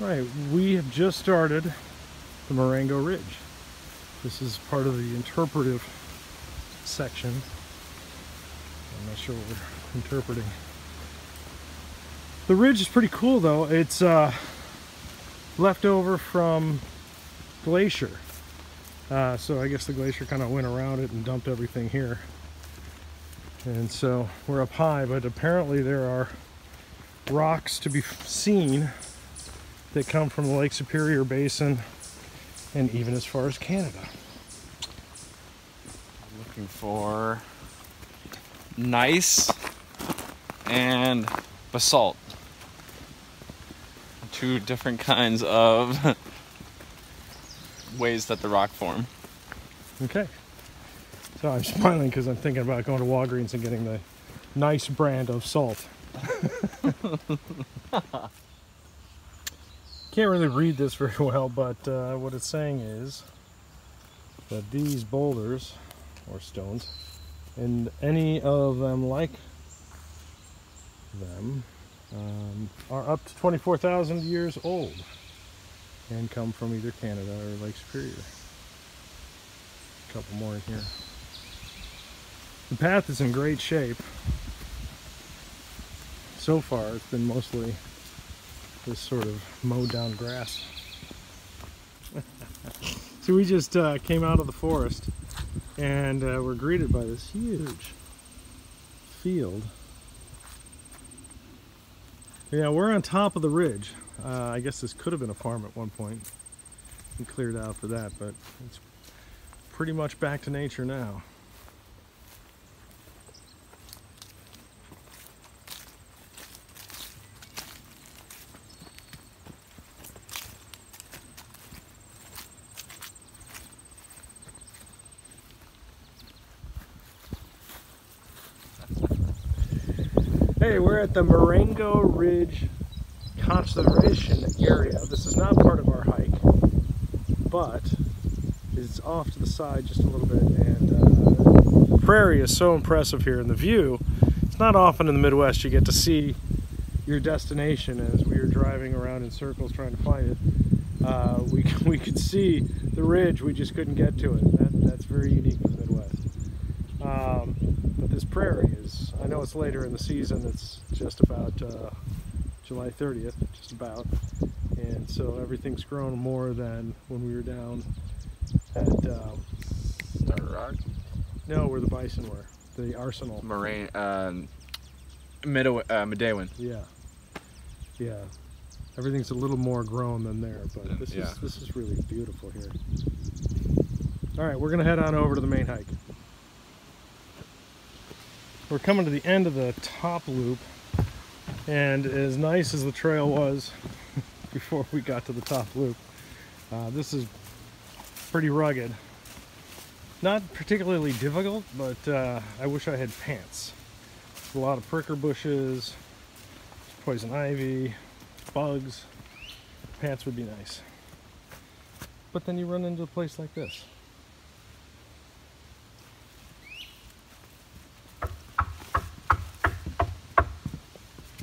Right, we have just started the Marengo Ridge. This is part of the interpretive section. I'm not sure what we're interpreting. The ridge is pretty cool though. It's left over from glacier. So I guess the glacier kind of went around it and dumped everything here. And so we're up high, but apparently there are rocks to be seen that come from the Lake Superior Basin and even as far as Canada. Looking for gneiss and basalt. Two different kinds of ways that the rock form. Okay. So I'm smiling because I'm thinking about going to Walgreens and getting the nice brand of salt. Can't really read this very well, but what it's saying is that these boulders, or stones, and any of them like them, are up to 24,000 years old and come from either Canada or Lake Superior. A couple more in here. The path is in great shape. So far, it's been mostly this sort of mowed down grass. So we just came out of the forest and were greeted by this huge field. Yeah, we're on top of the ridge. I guess this could have been a farm at one point. We cleared out for that, but it's pretty much back to nature now. Hey, we're at the Marengo Ridge Conservation Area. This is not part of our hike, but it's off to the side just a little bit. And the prairie is so impressive here, and the view, it's not often in the Midwest you get to see your destination. As we were driving around in circles trying to find it, we could see the ridge, we just couldn't get to it. That's very unique to the Midwest. But this prairie is, I know it's later in the season, it's just about July 30th, just about, and so everything's grown more than when we were down at Star Rock? No, where the bison were, the arsenal. Midewin. Yeah, yeah. Everything's a little more grown than there, but this is really beautiful here. All right, we're going to head on over to the main hike. We're coming to the end of the top loop, and as nice as the trail was before we got to the top loop, this is pretty rugged. Not particularly difficult, but I wish I had pants. There's a lot of pricker bushes, poison ivy, bugs. Pants would be nice. But then you run into a place like this.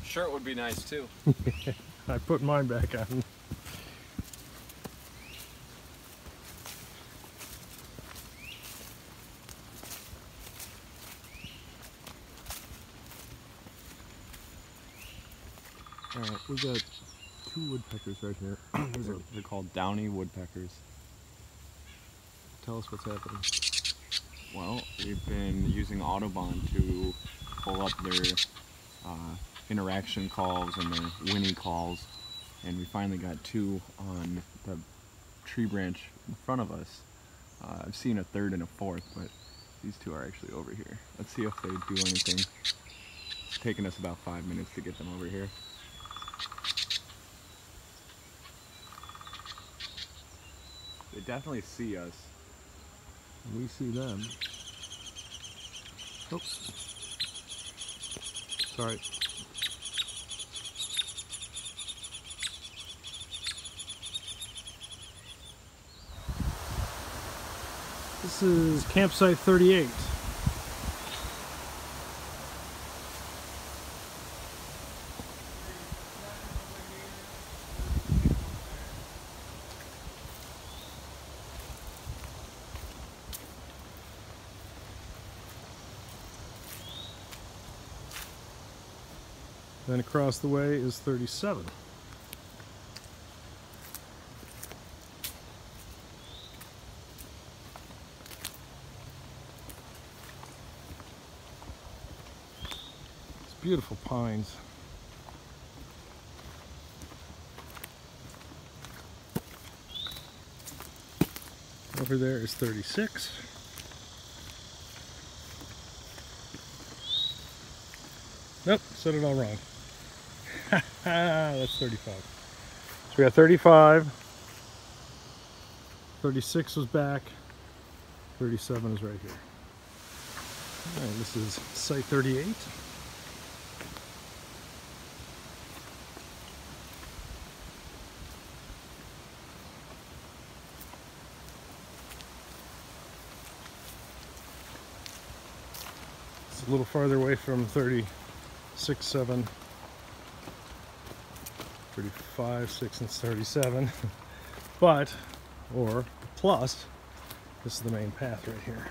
Shirt would be nice too. I put mine back on. All right, we've got two woodpeckers right here. They're called Downy Woodpeckers. Tell us what's happening. Well, we've been using Audubon to pull up their interaction calls and their whinny calls, and we finally got two on the tree branch in front of us. I've seen a third and a fourth, but these two are actually over here. Let's see if they do anything. It's taken us about 5 minutes to get them over here. They definitely see us. We see them. Oops. Sorry. This is campsite 38. Then across the way is 37. It's beautiful pines. Over there is 36. Nope, said it all wrong. That's 35. So we got 35. 36 was back. 37 is right here. All right, this is site 38. It's a little farther away from 36, 7. 35, 6, and 37, but, or plus, this is the main path right here.